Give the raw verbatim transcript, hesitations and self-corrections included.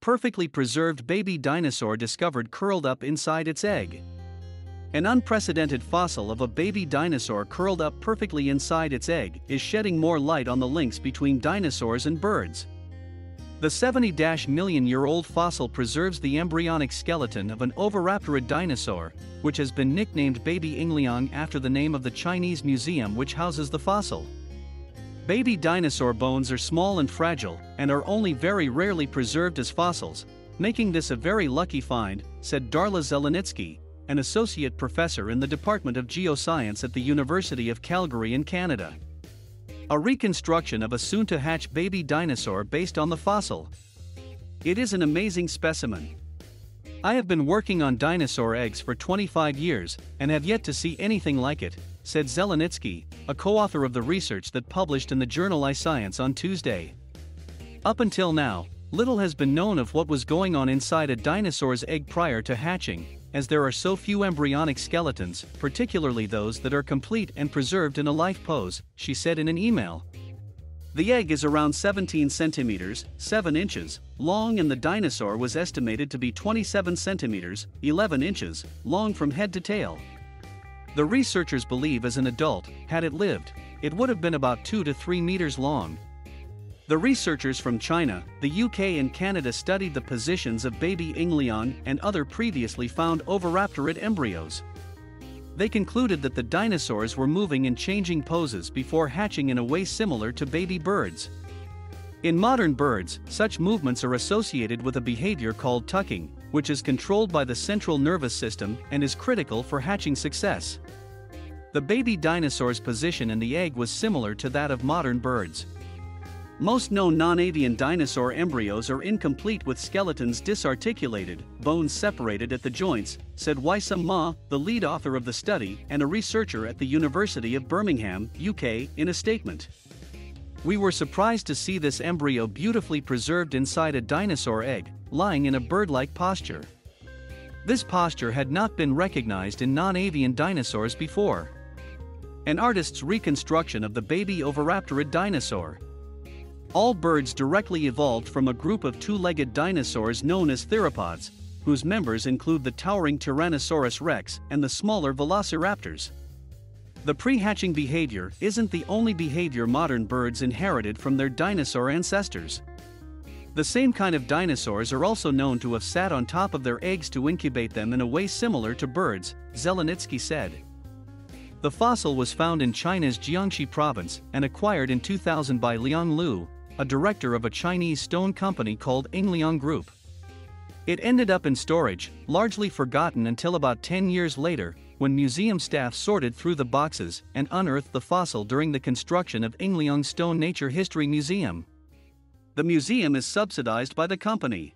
perfectly preserved baby dinosaur discovered curled up inside its egg. An unprecedented fossil of a baby dinosaur curled up perfectly inside its egg is shedding more light on the links between dinosaurs and birds. The seventy million year old fossil preserves the embryonic skeleton of an oviraptorid dinosaur, which has been nicknamed Baby Yingliang after the name of the Chinese museum which houses the fossil. Baby dinosaur bones are small and fragile and are only very rarely preserved as fossils, making this a very lucky find, said Darla Zelenitsky, an associate professor in the Department of Geoscience at the University of Calgary in Canada. A reconstruction of a soon-to-hatch baby dinosaur based on the fossil. It is an amazing specimen. I have been working on dinosaur eggs for twenty-five years and have yet to see anything like it, said Zelenitsky, a co-author of the research that published in the journal iScience on Tuesday. Up until now, little has been known of what was going on inside a dinosaur's egg prior to hatching, as there are so few embryonic skeletons, particularly those that are complete and preserved in a life pose, she said in an email. The egg is around seventeen centimeters, seven inches, long, and the dinosaur was estimated to be twenty-seven centimeters, eleven inches, long from head to tail. The researchers believe as an adult, had it lived, it would have been about two to three meters long. The researchers from China, the U K and Canada studied the positions of baby Yingliang and other previously found oviraptorid embryos. They concluded that the dinosaurs were moving and changing poses before hatching in a way similar to baby birds. In modern birds, such movements are associated with a behavior called tucking, which is controlled by the central nervous system and is critical for hatching success. The baby dinosaur's position in the egg was similar to that of modern birds. Most known non-avian dinosaur embryos are incomplete, with skeletons disarticulated, bones separated at the joints, said Wysam Ma, the lead author of the study and a researcher at the University of Birmingham, U K, in a statement. We were surprised to see this embryo beautifully preserved inside a dinosaur egg, lying in a bird-like posture. This posture had not been recognized in non-avian dinosaurs before. An artist's reconstruction of the baby oviraptorid dinosaur. All birds directly evolved from a group of two-legged dinosaurs known as theropods, whose members include the towering Tyrannosaurus rex and the smaller Velociraptors. The pre-hatching behavior isn't the only behavior modern birds inherited from their dinosaur ancestors. The same kind of dinosaurs are also known to have sat on top of their eggs to incubate them in a way similar to birds, Zelenitsky said. The fossil was found in China's Jiangxi province and acquired in two thousand by Liang Liu, a director of a Chinese stone company called Yingliang Group. It ended up in storage, largely forgotten until about ten years later, when museum staff sorted through the boxes and unearthed the fossil during the construction of Yingliang Stone Nature History Museum. The museum is subsidized by the company.